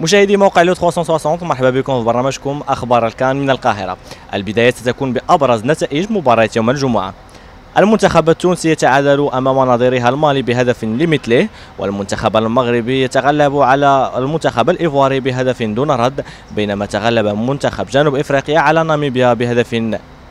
مشاهدي موقع لو 360، مرحبا بكم في برنامجكم أخبار الكان من القاهرة. البداية ستكون بأبرز نتائج مباراة يوم الجمعة. المنتخب التونسي يتعادل أمام نظيرها المالي بهدف لمثله، والمنتخب المغربي يتغلب على المنتخب الإيفواري بهدف دون رد، بينما تغلب منتخب جنوب افريقيا على ناميبيا بهدف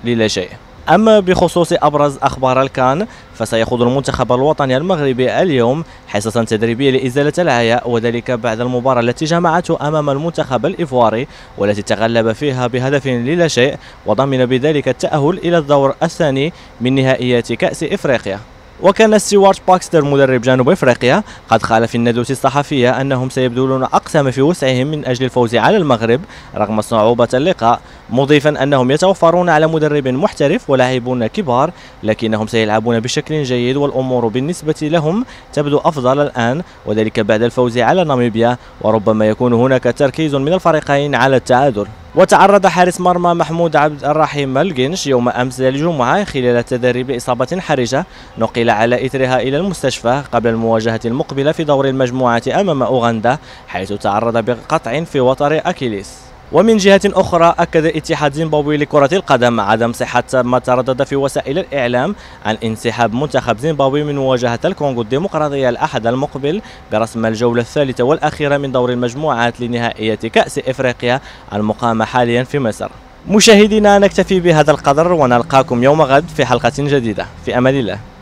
للا شيء. أما بخصوص أبرز أخبار الكان، فسيخوض المنتخب الوطني المغربي اليوم حصة تدريبية لإزالة العياء، وذلك بعد المباراة التي جمعته أمام المنتخب الإيفواري والتي تغلب فيها بهدف للا شيء، وضمن بذلك التأهل إلى الدور الثاني من نهائيات كأس إفريقيا. وكان ستيوارت باكستر مدرب جنوب افريقيا قد قال في الندوة الصحفية انهم سيبذلون اقصى ما في وسعهم من اجل الفوز على المغرب رغم صعوبة اللقاء، مضيفا انهم يتوفرون على مدرب محترف ولاعبون كبار، لكنهم سيلعبون بشكل جيد والامور بالنسبة لهم تبدو افضل الان، وذلك بعد الفوز على ناميبيا، وربما يكون هناك تركيز من الفريقين على التعادل. وتعرض حارس مرمى محمود عبد الرحيم ملقنش يوم أمس الجمعة خلال تدريب لإصابة حرجة نقل على إثرها إلى المستشفى قبل المواجهة المقبلة في دور المجموعة أمام أوغندا، حيث تعرض بقطع في وتر أكيليس. ومن جهة أخرى، أكد الاتحاد الزيمبابوي لكرة القدم عدم صحة ما تردد في وسائل الإعلام عن انسحاب منتخب زيمبابوي من مواجهة الكونغو الديمقراطية الأحد المقبل برسم الجولة الثالثة والأخيرة من دور المجموعات لنهائية كأس إفريقيا المقامة حاليا في مصر. مشاهدينا، نكتفي بهذا القدر ونلقاكم يوم غد في حلقة جديدة، في أمان الله.